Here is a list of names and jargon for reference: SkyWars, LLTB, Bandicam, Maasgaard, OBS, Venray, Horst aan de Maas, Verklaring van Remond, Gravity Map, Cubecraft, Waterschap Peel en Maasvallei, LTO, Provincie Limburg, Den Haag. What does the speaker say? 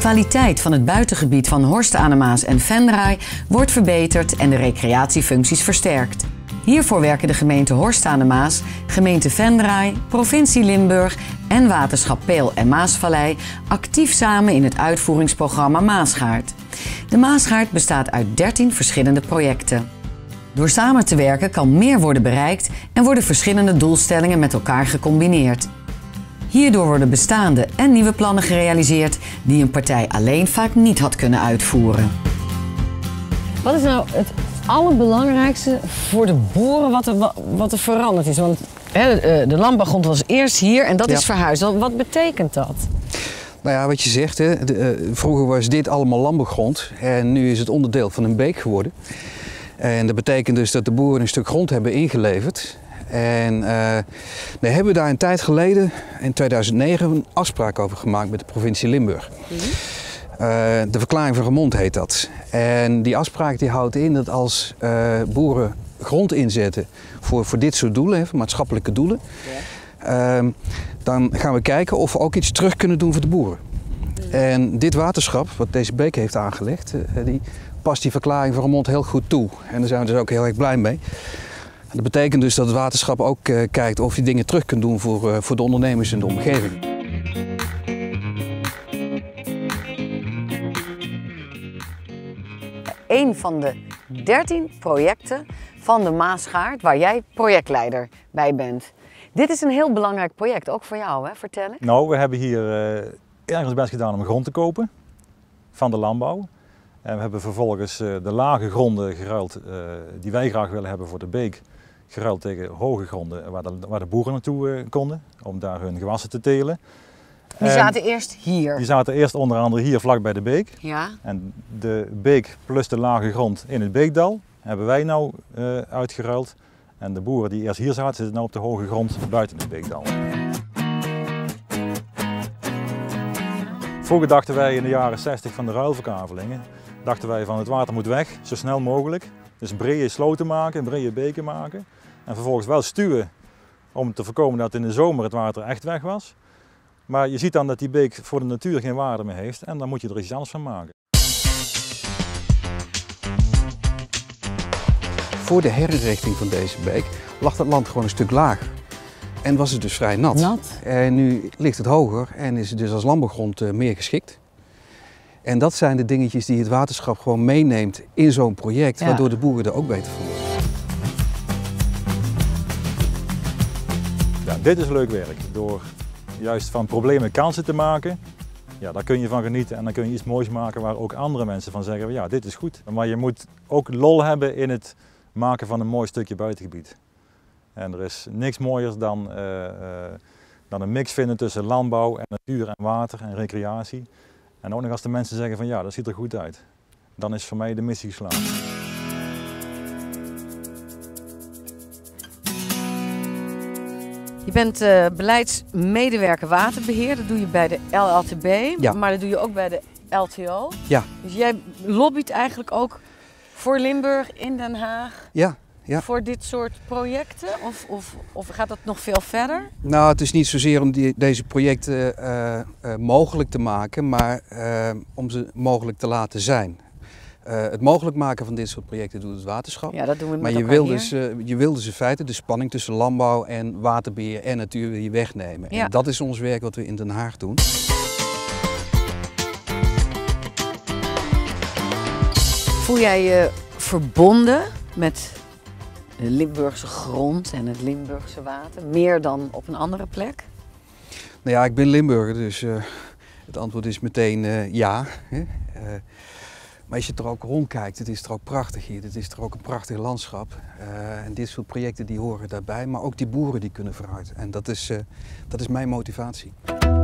kwaliteit van het buitengebied van Horst aan de Maas en Venray wordt verbeterd en de recreatiefuncties versterkt. Hiervoor werken de gemeente Horst aan de Maas, gemeente Venray, Provincie Limburg en Waterschap Peel en Maasvallei actief samen in het uitvoeringsprogramma Maasgaard. De Maasgaard bestaat uit 13 verschillende projecten. Door samen te werken kan meer worden bereikt en worden verschillende doelstellingen met elkaar gecombineerd. Hierdoor worden bestaande en nieuwe plannen gerealiseerd die een partij alleen vaak niet had kunnen uitvoeren. Wat is nou het allerbelangrijkste voor de boeren wat er veranderd is? Want de landbouwgrond was eerst hier en dat is verhuisd. Wat betekent dat? Nou ja, wat je zegt, hè, vroeger was dit allemaal landbouwgrond en nu is het onderdeel van een beek geworden. En dat betekent dus dat de boeren een stuk grond hebben ingeleverd. En we hebben daar een tijd geleden, in 2009, een afspraak over gemaakt met de provincie Limburg. De Verklaring van Remond heet dat. En die afspraak die houdt in dat als boeren grond inzetten voor dit soort doelen, voor maatschappelijke doelen, dan gaan we kijken of we ook iets terug kunnen doen voor de boeren. En dit waterschap, wat deze beek heeft aangelegd, die past die Verklaring van Remond heel goed toe. En daar zijn we dus ook heel erg blij mee. Dat betekent dus dat het waterschap ook kijkt of je dingen terug kunt doen voor de ondernemers in de omgeving. Een van de 13 projecten van de Maasgaard, waar jij projectleider bij bent. Dit is een heel belangrijk project, ook voor jou, hè? Vertel eens. Nou, we hebben hier ergens ons best gedaan om grond te kopen van de landbouw. En we hebben vervolgens de lage gronden geruild, die wij graag willen hebben voor de beek, geruild tegen hoge gronden waar de boeren naartoe konden, om daar hun gewassen te telen. Die zaten eerst hier? Die zaten eerst onder andere hier vlak bij de beek. Ja. En de beek plus de lage grond in het beekdal hebben wij nou uitgeruild. En de boeren die eerst hier zaten, zitten nu op de hoge grond buiten het beekdal. Vroeger dachten wij in de jaren 60 van de ruilverkavelingen, dachten wij van het water moet weg, zo snel mogelijk. Dus brede sloten maken, brede beken maken. En vervolgens wel stuwen om te voorkomen dat in de zomer het water echt weg was. Maar je ziet dan dat die beek voor de natuur geen waarde meer heeft en dan moet je er iets anders van maken. Voor de herinrichting van deze beek lag dat land gewoon een stuk lager. En was het dus vrij nat. En nu ligt het hoger en is het dus als landbouwgrond meer geschikt. En dat zijn de dingetjes die het waterschap gewoon meeneemt in zo'n project, waardoor de boeren er ook beter van worden. Ja, dit is leuk werk. Door juist van problemen kansen te maken, ja, daar kun je van genieten en dan kun je iets moois maken waar ook andere mensen van zeggen, ja, dit is goed. Maar je moet ook lol hebben in het maken van een mooi stukje buitengebied. En er is niks mooier dan een mix vinden tussen landbouw en natuur en water en recreatie. En ook nog als de mensen zeggen van ja, dat ziet er goed uit. Dan is voor mij de missie geslaagd. Je bent beleidsmedewerker waterbeheer, dat doe je bij de LLTB, maar dat doe je ook bij de LTO. Ja. Dus jij lobbyt eigenlijk ook voor Limburg in Den Haag? Ja. Ja. Voor dit soort projecten? Of gaat dat nog veel verder? Nou, het is niet zozeer om deze projecten mogelijk te maken, maar om ze mogelijk te laten zijn. Het mogelijk maken van dit soort projecten doet het waterschap. Ja, dat doen we met elkaar. Maar je wil dus in feite de spanning tussen landbouw en waterbeheer en natuur hier wegnemen. Ja. En dat is ons werk wat we in Den Haag doen. Voel jij je verbonden met de Limburgse grond en het Limburgse water, meer dan op een andere plek? Nou ja, ik ben Limburger, dus het antwoord is meteen ja. Maar als je er ook rondkijkt, het is er ook prachtig hier. Het is er ook een prachtig landschap. En dit soort projecten die horen daarbij, maar ook die boeren die kunnen vooruit. En dat is mijn motivatie.